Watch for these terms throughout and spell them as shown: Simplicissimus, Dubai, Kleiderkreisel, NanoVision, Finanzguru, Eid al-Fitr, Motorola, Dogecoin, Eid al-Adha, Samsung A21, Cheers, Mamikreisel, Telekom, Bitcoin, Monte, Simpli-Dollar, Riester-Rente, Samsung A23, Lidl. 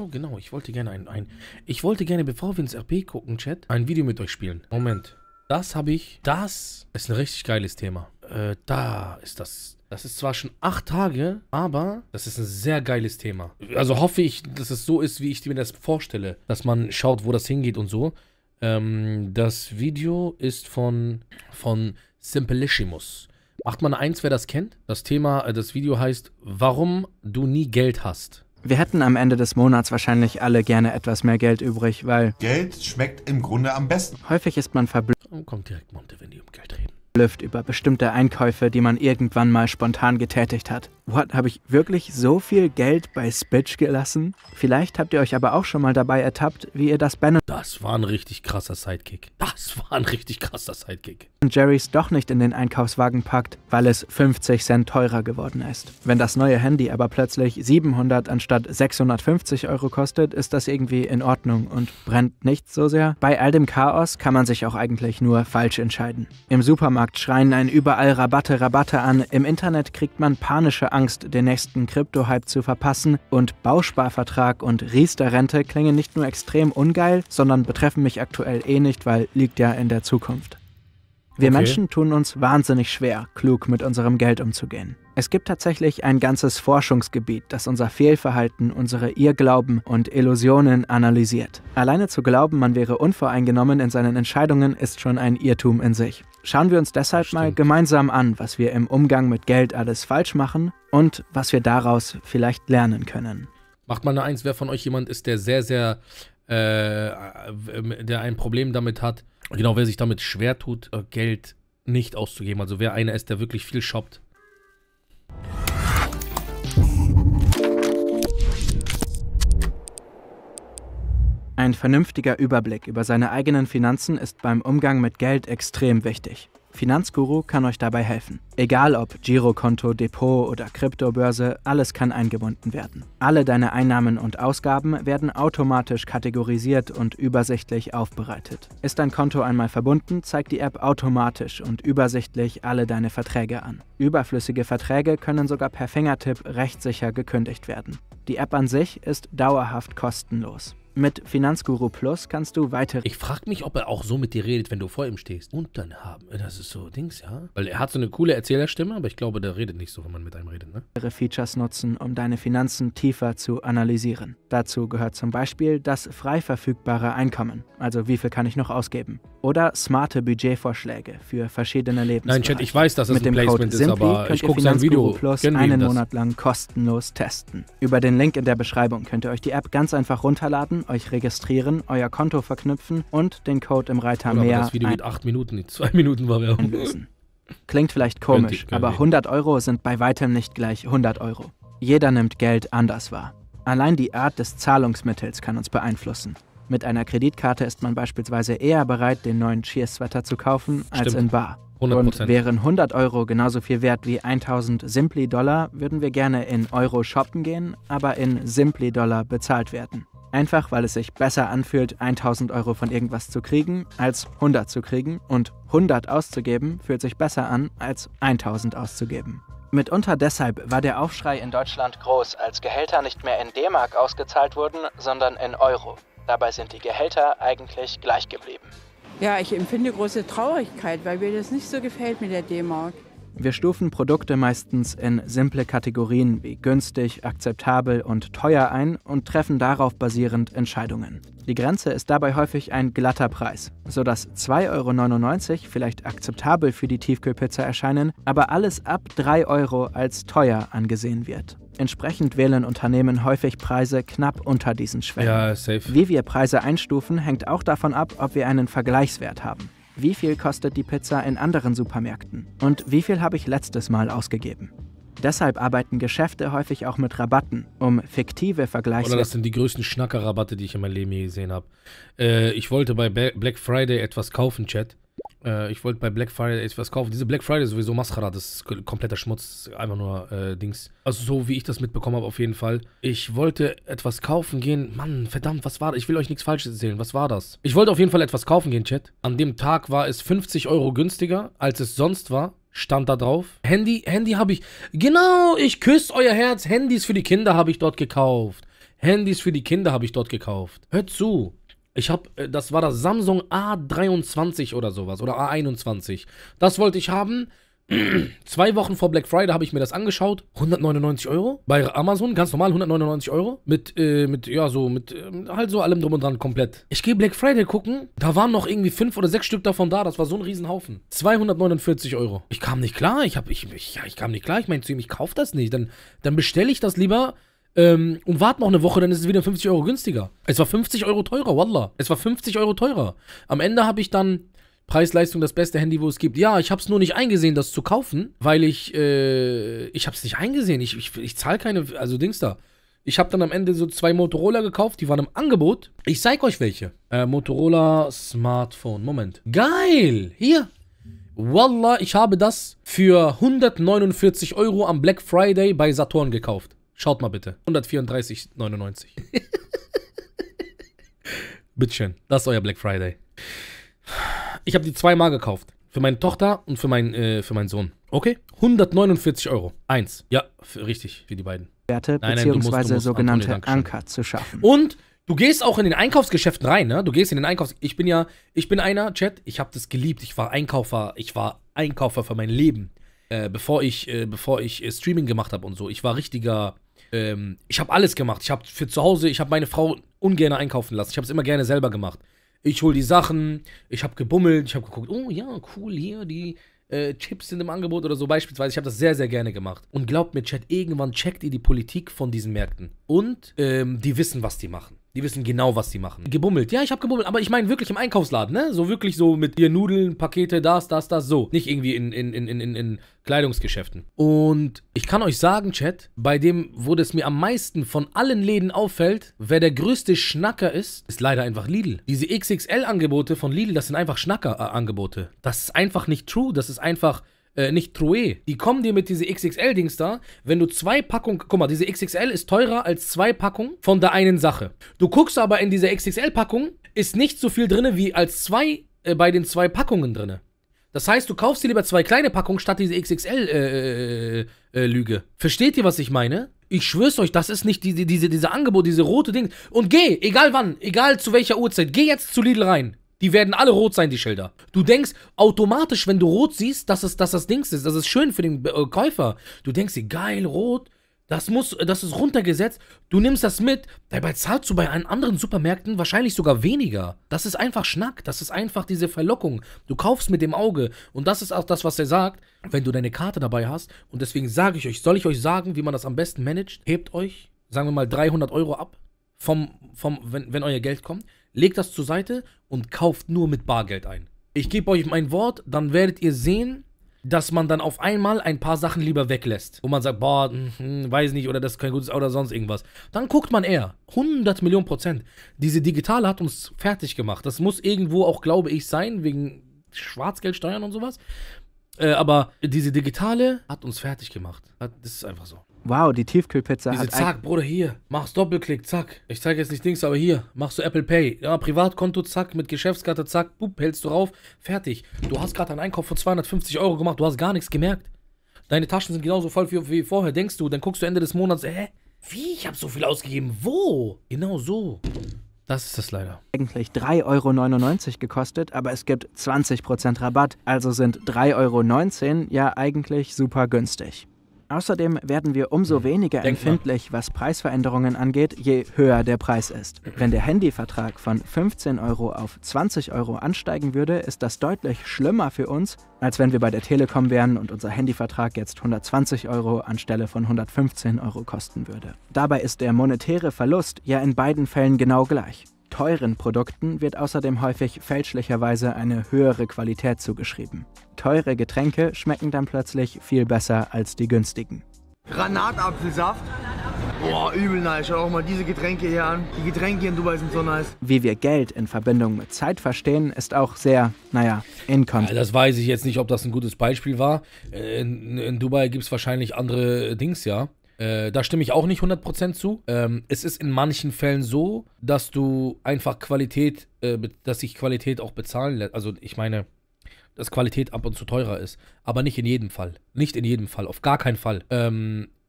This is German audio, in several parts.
Achso, genau. Ich wollte gerne bevor wir ins RP gucken, Chat, ein Video mit euch spielen. Moment. Das habe ich. Das ist ein richtig geiles Thema. Da ist das. Das ist zwar schon 8 Tage, aber das ist ein sehr geiles Thema. Also hoffe ich, dass es so ist, wie ich mir das vorstelle. Dass man schaut, wo das hingeht und so. Das Video ist von Simplicissimus. Macht mal eine 1, wer das kennt. Das Thema, das Video heißt, warum du nie Geld hast. Wir hätten am Ende des Monats wahrscheinlich alle gerne etwas mehr Geld übrig, weil... Geld schmeckt im Grunde am besten. Häufig ist man verblüfft... Kommt direkt Monte, wenn die um Geld reden. ...über bestimmte Einkäufe, die man irgendwann mal spontan getätigt hat. What, habe ich wirklich so viel Geld bei Spitch gelassen? Vielleicht habt ihr euch aber auch schon mal dabei ertappt, wie ihr das Ben... Das war ein richtig krasser Sidekick. ...und Jerry's doch nicht in den Einkaufswagen packt, weil es 50 Cent teurer geworden ist. Wenn das neue Handy aber plötzlich 700 anstatt 650 Euro kostet, ist das irgendwie in Ordnung und brennt nicht so sehr. Bei all dem Chaos kann man sich auch eigentlich nur falsch entscheiden. Im Supermarkt schreien einen überall Rabatte an, im Internet kriegt man panische Angst, den nächsten Krypto-Hype zu verpassen, und Bausparvertrag und Riester-Rente klingen nicht nur extrem ungeil, sondern betreffen mich aktuell eh nicht, weil liegt ja in der Zukunft. Wir Menschen tun uns wahnsinnig schwer, klug mit unserem Geld umzugehen. Es gibt tatsächlich ein ganzes Forschungsgebiet, das unser Fehlverhalten, unsere Irrglauben und Illusionen analysiert. Alleine zu glauben, man wäre unvoreingenommen in seinen Entscheidungen, ist schon ein Irrtum in sich. Schauen wir uns deshalb mal gemeinsam an, was wir im Umgang mit Geld alles falsch machen und was wir daraus vielleicht lernen können. Macht mal eine 1, wer von euch jemand ist, der der ein Problem damit hat, genau, wer sich damit schwer tut, Geld nicht auszugeben. Also wer einer ist, der wirklich viel shoppt. Ein vernünftiger Überblick über seine eigenen Finanzen ist beim Umgang mit Geld extrem wichtig. Finanzguru kann euch dabei helfen. Egal ob Girokonto, Depot oder Kryptobörse, alles kann eingebunden werden. Alle deine Einnahmen und Ausgaben werden automatisch kategorisiert und übersichtlich aufbereitet. Ist dein Konto einmal verbunden, zeigt die App automatisch und übersichtlich alle deine Verträge an. Überflüssige Verträge können sogar per Fingertipp rechtssicher gekündigt werden. Die App an sich ist dauerhaft kostenlos. Mit Finanzguru Plus kannst du weiter... Ich frage mich, ob er auch so mit dir redet, wenn du vor ihm stehst. Und dann haben... Das ist so Dings, ja? Weil er hat so eine coole Erzählerstimme, aber ich glaube, der redet nicht so, wenn man mit einem redet, ne? ...ihre Features nutzen, um deine Finanzen tiefer zu analysieren. Dazu gehört zum Beispiel das frei verfügbare Einkommen. Also wie viel kann ich noch ausgeben? Oder smarte Budgetvorschläge für verschiedene Lebensbereiche. Nein, Chat, ich weiß, dass es ein Placement ist, aber ich gucke sein Video. Plus einen Monat lang kostenlos testen. Über den Link in der Beschreibung könnt ihr euch die App ganz einfach runterladen, euch registrieren, euer Konto verknüpfen und den Code im Reiter mehr. Das Video geht 8 Minuten, 2 Minuten war Werbung. Klingt vielleicht komisch, aber 100 Euro sind bei weitem nicht gleich 100 Euro. Jeder nimmt Geld anders wahr. Allein die Art des Zahlungsmittels kann uns beeinflussen. Mit einer Kreditkarte ist man beispielsweise eher bereit, den neuen Cheers-Sweater zu kaufen, als in bar. 100%. Und wären 100 Euro genauso viel wert wie 1000 Simpli-Dollar, würden wir gerne in Euro shoppen gehen, aber in Simpli-Dollar bezahlt werden. Einfach, weil es sich besser anfühlt, 1000 Euro von irgendwas zu kriegen, als 100 zu kriegen. Und 100 auszugeben fühlt sich besser an, als 1000 auszugeben. Mitunter deshalb war der Aufschrei in Deutschland groß, als Gehälter nicht mehr in D-Mark ausgezahlt wurden, sondern in Euro. Dabei sind die Gehälter eigentlich gleich geblieben. Ja, ich empfinde große Traurigkeit, weil mir das nicht so gefällt mit der D-Mark. Wir stufen Produkte meistens in simple Kategorien wie günstig, akzeptabel und teuer ein und treffen darauf basierend Entscheidungen. Die Grenze ist dabei häufig ein glatter Preis, sodass 2,99 € vielleicht akzeptabel für die Tiefkühlpizza erscheinen, aber alles ab 3 Euro als teuer angesehen wird. Entsprechend wählen Unternehmen häufig Preise knapp unter diesen Schwellen. Ja, safe. Wie wir Preise einstufen, hängt auch davon ab, ob wir einen Vergleichswert haben. Wie viel kostet die Pizza in anderen Supermärkten? Und wie viel habe ich letztes Mal ausgegeben? Deshalb arbeiten Geschäfte häufig auch mit Rabatten, um fiktive Vergleichswerte... Oder das sind die größten Schnacker-Rabatte, die ich in meinem Leben je gesehen habe. Ich wollte bei Black Friday etwas kaufen, Chat. Diese Black Friday ist sowieso Mascara, das ist kompletter Schmutz, einfach nur Dings. Also so wie ich das mitbekommen habe auf jeden Fall. Ich wollte etwas kaufen gehen, Mann, verdammt, was war das? Ich will euch nichts Falsches erzählen, was war das? Ich wollte auf jeden Fall etwas kaufen gehen, Chat. An dem Tag war es 50 Euro günstiger, als es sonst war. Stand da drauf. Handy habe ich, genau, ich küsse euer Herz, Handys für die Kinder habe ich dort gekauft. Handys für die Kinder habe ich dort gekauft. Hör zu. Ich habe, das war das Samsung A23 oder sowas, oder A21. Das wollte ich haben. 2 Wochen vor Black Friday habe ich mir das angeschaut. 199 Euro bei Amazon, ganz normal 199 Euro. Mit allem drum und dran komplett. Ich gehe Black Friday gucken, da waren noch irgendwie 5 oder 6 Stück davon da. Das war so ein Riesenhaufen. 249 Euro. Ich kam nicht klar, ich kam nicht klar. Ich meine zu ihm, ich kaufe das nicht. Dann bestelle ich das lieber und warte noch eine Woche, dann ist es wieder 50 Euro günstiger. Es war 50 Euro teurer, wallah. Es war 50 Euro teurer. Am Ende habe ich dann... Preis-Leistung, das beste Handy, wo es gibt. Ja, ich habe es nur nicht eingesehen, das zu kaufen, weil ich habe es nicht eingesehen. Ich zahle keine, also Dings da. Ich habe dann am Ende so 2 Motorola gekauft, die waren im Angebot. Ich zeige euch welche. Motorola Smartphone, Moment. Geil, hier. Wallah, ich habe das für 149 Euro am Black Friday bei Saturn gekauft. Schaut mal bitte. 134,99. Bitteschön, das ist euer Black Friday. Ich habe die 2 Mal gekauft. Für meine Tochter und für meinen Sohn. Okay. 149 Euro. 1. Ja, richtig. Für die beiden. Werte bzw. sogenannte Anker zu schaffen. Und du gehst auch in den Einkaufsgeschäften rein, ne? Du gehst in den Ich bin einer, Chat, ich habe das geliebt. Ich war Einkaufer für mein Leben. Bevor ich Streaming gemacht habe und so. Ich war richtiger... ich habe alles gemacht. Ich habe für zu Hause... Ich habe meine Frau ungern einkaufen lassen. Ich habe es immer gerne selber gemacht. Ich hole die Sachen, ich habe gebummelt, ich habe geguckt, oh ja, cool, hier, die Chips sind im Angebot oder so beispielsweise. Ich habe das sehr, sehr gerne gemacht. Und glaubt mir, Chat, irgendwann checkt ihr die Politik von diesen Märkten. Und die wissen, was die machen. Die wissen genau, was die machen. Gebummelt. Ja, ich habe gebummelt, aber ich meine wirklich im Einkaufsladen, ne? So wirklich so mit ihr Nudeln, Pakete, das, so. Nicht irgendwie in Kleidungsgeschäften. Und ich kann euch sagen, Chat, bei dem, wo das mir am meisten von allen Läden auffällt, wer der größte Schnacker ist, ist leider einfach Lidl. Diese XXL-Angebote von Lidl, das sind einfach Schnacker-Angebote. Das ist einfach nicht true, das ist einfach... nicht Truhe. Die kommen dir mit diese XXL-Dings da, wenn du 2 Packungen... Guck mal, diese XXL ist teurer als 2 Packungen von der einen Sache. Du guckst aber in dieser XXL-Packung, ist nicht so viel drin wie als bei den 2 Packungen drin. Das heißt, du kaufst dir lieber 2 kleine Packungen statt diese XXL-Lüge. Versteht ihr, was ich meine? Ich schwör's euch, das ist nicht diese Angebot, diese rote Dings. Und geh, egal wann, egal zu welcher Uhrzeit, geh jetzt zu Lidl rein. Die werden alle rot sein, die Schilder. Du denkst automatisch, wenn du rot siehst, dass das Dings ist. Das ist schön für den Käufer. Du denkst dir, geil, rot, das ist runtergesetzt. Du nimmst das mit. Dabei zahlst du bei anderen Supermärkten wahrscheinlich sogar weniger. Das ist einfach Schnack. Das ist einfach diese Verlockung. Du kaufst mit dem Auge. Und das ist auch das, was er sagt, wenn du deine Karte dabei hast. Und deswegen sage ich euch, soll ich euch sagen, wie man das am besten managt? Hebt euch, sagen wir mal, 300 Euro ab, wenn euer Geld kommt. Legt das zur Seite und kauft nur mit Bargeld ein. Ich gebe euch mein Wort, dann werdet ihr sehen, dass man dann auf einmal ein paar Sachen lieber weglässt. Wo man sagt, boah, weiß nicht, oder das ist kein gutes Auto oder sonst irgendwas. Dann guckt man eher. 100 Millionen %. Diese Digitale hat uns fertig gemacht. Das muss irgendwo auch, glaube ich, sein, wegen Schwarzgeldsteuern und sowas. Aber diese Digitale hat uns fertig gemacht. Das ist einfach so. Wow, die Tiefkühlpizza hat... Zack, Bruder, hier. Machst Doppelklick, zack. Ich zeige jetzt nicht Dings, aber hier. Machst du Apple Pay. Ja, Privatkonto, zack. Mit Geschäftskarte, zack. Bup, hältst du rauf. Fertig. Du hast gerade einen Einkauf von 250 Euro gemacht. Du hast gar nichts gemerkt. Deine Taschen sind genauso voll wie vorher, denkst du. Dann guckst du Ende des Monats, hä? Wie? Ich habe so viel ausgegeben. Wo? Genau so. Das ist das leider. Eigentlich 3,99 Euro gekostet, aber es gibt 20% Rabatt. Also sind 3,19 Euro ja eigentlich super günstig. Außerdem werden wir umso weniger empfindlich, was Preisveränderungen angeht, je höher der Preis ist. Wenn der Handyvertrag von 15 Euro auf 20 Euro ansteigen würde, ist das deutlich schlimmer für uns, als wenn wir bei der Telekom wären und unser Handyvertrag jetzt 120 Euro anstelle von 115 Euro kosten würde. Dabei ist der monetäre Verlust ja in beiden Fällen genau gleich. Teuren Produkten wird außerdem häufig fälschlicherweise eine höhere Qualität zugeschrieben. Teure Getränke schmecken dann plötzlich viel besser als die günstigen. Granatapfelsaft? Boah, übel nice. Schau auch mal diese Getränke hier an. Die Getränke hier in Dubai sind so nice. Wie wir Geld in Verbindung mit Zeit verstehen, ist auch sehr, naja, inkonsequent. Das weiß ich jetzt nicht, ob das ein gutes Beispiel war. In Dubai gibt es wahrscheinlich andere Dings, ja. Da stimme ich auch nicht 100% zu. Es ist in manchen Fällen so, dass du einfach Qualität, dass sich Qualität auch bezahlen lässt. Also ich meine, dass Qualität ab und zu teurer ist. Aber nicht in jedem Fall. Nicht in jedem Fall. Auf gar keinen Fall.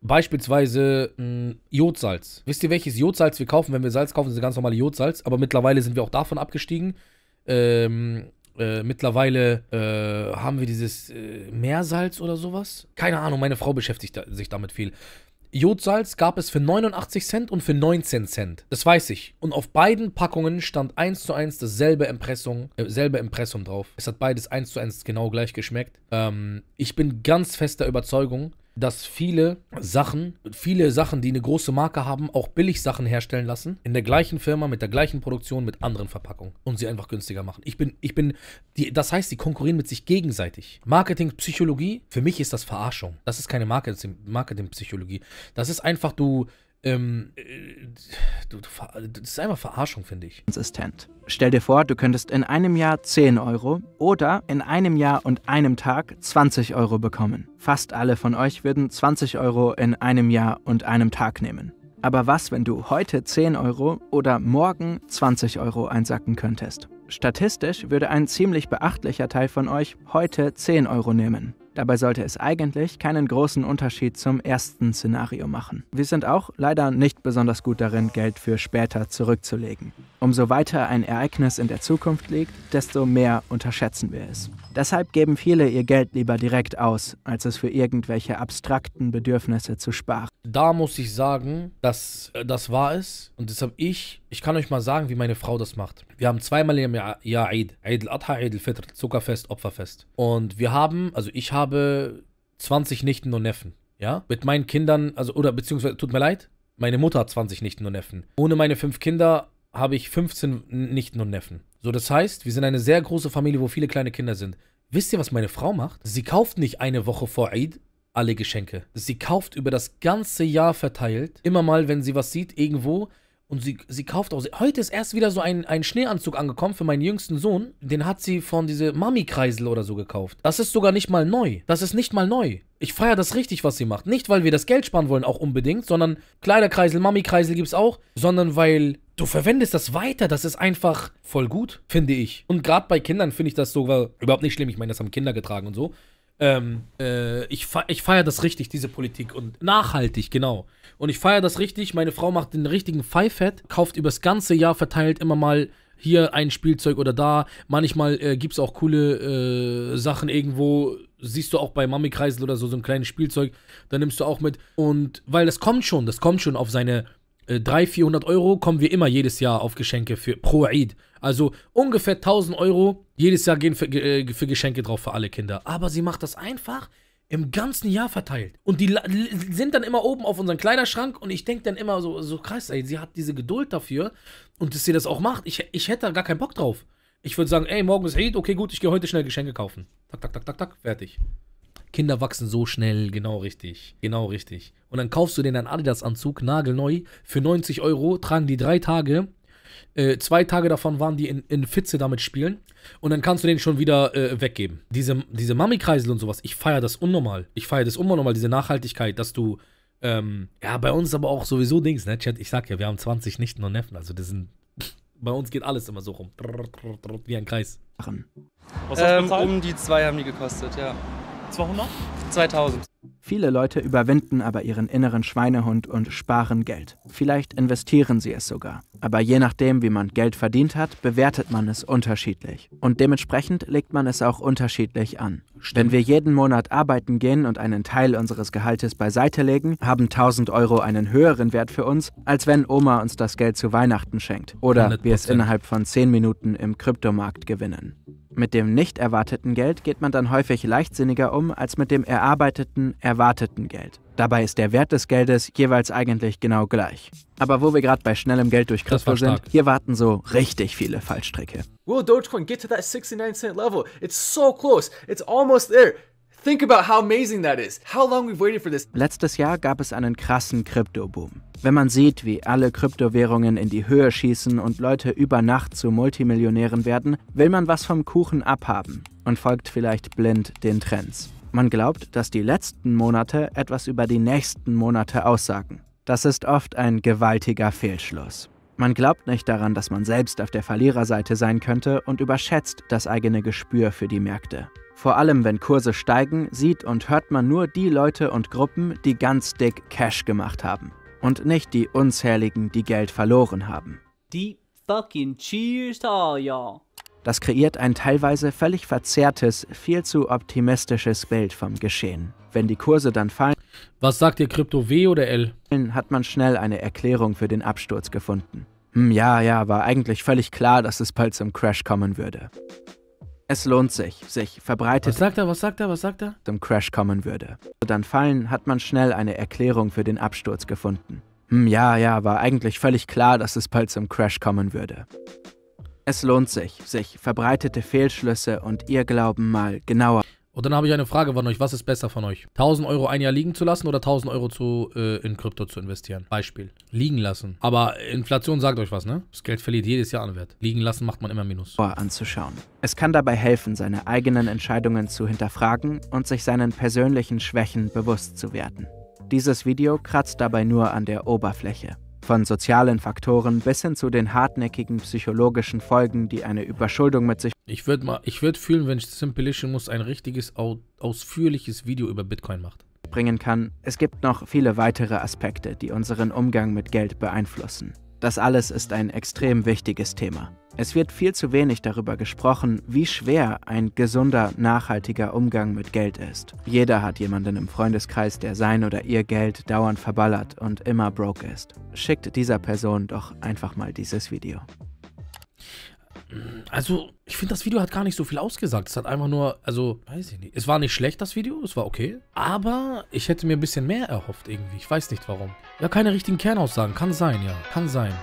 Beispielsweise Jodsalz. Wisst ihr, welches Jodsalz wir kaufen? Wenn wir Salz kaufen, sind ganz normale Jodsalz. Aber mittlerweile sind wir auch davon abgestiegen. Mittlerweile haben wir dieses Meersalz oder sowas. Keine Ahnung, meine Frau beschäftigt sich damit viel. Jodsalz gab es für 89 Cent und für 19 Cent. Das weiß ich. Und auf beiden Packungen stand 1:1 dasselbe Impressum, drauf. Es hat beides 1:1 genau gleich geschmeckt. Ich bin ganz fester Überzeugung, dass viele Sachen, die eine große Marke haben, auch Billigsachen herstellen lassen. In der gleichen Firma, mit der gleichen Produktion, mit anderen Verpackungen. Und sie einfach günstiger machen. Das heißt, sie konkurrieren mit sich gegenseitig. Marketingpsychologie, für mich ist das Verarschung. Das ist keine Marketingpsychologie. Das ist einfach, das ist einfach Verarschung, finde ich. Konsistent. Stell dir vor, du könntest in einem Jahr 10 Euro oder in einem Jahr und einem Tag 20 Euro bekommen. Fast alle von euch würden 20 Euro in einem Jahr und einem Tag nehmen. Aber was, wenn du heute 10 Euro oder morgen 20 Euro einsacken könntest? Statistisch würde ein ziemlich beachtlicher Teil von euch heute 10 Euro nehmen. Dabei sollte es eigentlich keinen großen Unterschied zum ersten Szenario machen. Wir sind auch leider nicht besonders gut darin, Geld für später zurückzulegen. Umso weiter ein Ereignis in der Zukunft liegt, desto mehr unterschätzen wir es. Deshalb geben viele ihr Geld lieber direkt aus, als es für irgendwelche abstrakten Bedürfnisse zu sparen. Da muss ich sagen, dass das wahr ist. Und deshalb ich kann euch mal sagen, wie meine Frau das macht. Wir haben zweimal im Jahr Eid. Eid al-Adha, Eid al-Fitr, Zuckerfest, Opferfest. Und ich habe 20 Nichten und Neffen, ja? Mit meinen Kindern, beziehungsweise, tut mir leid, meine Mutter hat 20 Nichten und Neffen. Ohne meine 5 Kinder habe ich 15 Nichten und Neffen. So, das heißt, wir sind eine sehr große Familie, wo viele kleine Kinder sind. Wisst ihr, was meine Frau macht? Sie kauft nicht eine Woche vor Eid alle Geschenke. Sie kauft über das ganze Jahr verteilt, immer mal, wenn sie was sieht, irgendwo. Und sie kauft auch. Heute ist erst wieder so ein Schneeanzug angekommen für meinen jüngsten Sohn. Den hat sie von diese Mamikreisel oder so gekauft. Das ist sogar nicht mal neu. Ich feiere das richtig, was sie macht. Nicht, weil wir das Geld sparen wollen, auch unbedingt, sondern Kleiderkreisel, Mamikreisel gibt's auch, sondern weil du verwendest das weiter. Das ist einfach voll gut, finde ich. Und gerade bei Kindern finde ich das sogar überhaupt nicht schlimm. Ich meine, das haben Kinder getragen und so. Ich feiere das richtig, diese Politik. Und nachhaltig, genau. Und ich feiere das richtig. Meine Frau macht den richtigen Pfeifett, kauft übers ganze Jahr verteilt immer mal hier ein Spielzeug oder da. Manchmal gibt es auch coole Sachen irgendwo. Siehst du auch bei Mamikreisel oder so, so ein kleines Spielzeug. Da nimmst du auch mit. Und weil das kommt schon auf seine 300-400 Euro, kommen wir immer jedes Jahr auf Geschenke pro Eid. Also ungefähr 1000 Euro jedes Jahr gehen für Geschenke drauf für alle Kinder. Aber sie macht das einfach im ganzen Jahr verteilt. Und die sind dann immer oben auf unserem Kleiderschrank und ich denke dann immer so krass, ey, sie hat diese Geduld dafür und dass sie das auch macht. Ich hätte da gar keinen Bock drauf. Ich würde sagen, ey, morgen ist Eid, okay, gut, ich gehe heute schnell Geschenke kaufen. Tak, tak, tak, tak, tak, fertig. Kinder wachsen so schnell, genau richtig, genau richtig. Und dann kaufst du denen einen Adidas-Anzug, nagelneu, für 90 Euro, tragen die 3 Tage, 2 Tage davon waren die in Fitze damit spielen und dann kannst du den schon wieder weggeben. Diese Mamikreisel und sowas, ich feiere das unnormal. Ich feiere das unnormal, diese Nachhaltigkeit, dass du, ja, bei uns aber auch sowieso Dings, ne, Chat, ich sag ja, wir haben 20 Nichten und Neffen, also das sind... Bei uns geht alles immer so rum, wie ein Kreis. Was hast du bezahlt? Um die 2 haben die gekostet, ja. 200? 2000. Viele Leute überwinden aber ihren inneren Schweinehund und sparen Geld. Vielleicht investieren sie es sogar. Aber je nachdem, wie man Geld verdient hat, bewertet man es unterschiedlich. Und dementsprechend legt man es auch unterschiedlich an. Wenn wir jeden Monat arbeiten gehen und einen Teil unseres Gehaltes beiseite legen, haben 1000 Euro einen höheren Wert für uns, als wenn Oma uns das Geld zu Weihnachten schenkt. Oder wir es innerhalb von 10 Minuten im Kryptomarkt gewinnen. Mit dem nicht erwarteten Geld geht man dann häufig leichtsinniger um, als mit dem erarbeiteten, erwarteten Geld. Dabei ist der Wert des Geldes jeweils eigentlich genau gleich. Aber wo wir gerade bei schnellem Geld durch Krypto sind, hier warten so richtig viele Fallstricke. Will Dogecoin get to that 69 cent level? It's so close. It's almost there. Think about how amazing that is. How long we've waited for this. Letztes Jahr gab es einen krassen Kryptoboom. Wenn man sieht, wie alle Kryptowährungen in die Höhe schießen und Leute über Nacht zu Multimillionären werden, will man was vom Kuchen abhaben und folgt vielleicht blind den Trends. Man glaubt, dass die letzten Monate etwas über die nächsten Monate aussagen. Das ist oft ein gewaltiger Fehlschluss. Man glaubt nicht daran, dass man selbst auf der Verliererseite sein könnte und überschätzt das eigene Gespür für die Märkte. Vor allem, wenn Kurse steigen, sieht und hört man nur die Leute und Gruppen, die ganz dick Cash gemacht haben. Und nicht die Unzähligen, die Geld verloren haben. Deep fucking cheers to all y'all. Das kreiert ein teilweise völlig verzerrtes, viel zu optimistisches Bild vom Geschehen. Wenn die Kurse dann fallen... Was sagt ihr, Krypto W oder L? ...hat man schnell eine Erklärung für den Absturz gefunden. Ja, war eigentlich völlig klar, dass es bald zum Crash kommen würde. Es lohnt sich verbreitet... Was sagt er? ...zum Crash kommen würde. Dann fallen, hat man schnell eine Erklärung für den Absturz gefunden. Ja, war eigentlich völlig klar, dass es bald zum Crash kommen würde. Es lohnt sich verbreitete Fehlschlüsse und Irrglauben mal genauer... Und dann habe ich eine Frage von euch, was ist besser von euch? 1000 Euro ein Jahr liegen zu lassen oder 1000 Euro in Krypto zu investieren? Beispiel. Liegen lassen. Aber Inflation sagt euch was, ne? Das Geld verliert jedes Jahr an Wert. Liegen lassen macht man immer Minus. ...anzuschauen. Es kann dabei helfen, seine eigenen Entscheidungen zu hinterfragen und sich seinen persönlichen Schwächen bewusst zu werden. Dieses Video kratzt dabei nur an der Oberfläche. Von sozialen Faktoren bis hin zu den hartnäckigen psychologischen Folgen, die eine Überschuldung mit sich... Ich würde fühlen, wenn Simplicissimus ein richtiges, ausführliches Video über Bitcoin macht. ...bringen kann. Es gibt noch viele weitere Aspekte, die unseren Umgang mit Geld beeinflussen. Das alles ist ein extrem wichtiges Thema. Es wird viel zu wenig darüber gesprochen, wie schwer ein gesunder, nachhaltiger Umgang mit Geld ist. Jeder hat jemanden im Freundeskreis, der sein oder ihr Geld dauernd verballert und immer broke ist. Schickt dieser Person doch einfach mal dieses Video. Also, ich finde, das Video hat gar nicht so viel ausgesagt. Es hat einfach nur, also, weiß ich nicht. Es war nicht schlecht, das Video, es war okay. Aber ich hätte mir ein bisschen mehr erhofft irgendwie. Ich weiß nicht warum. Ja, keine richtigen Kernaussagen. Kann sein, ja. Kann sein.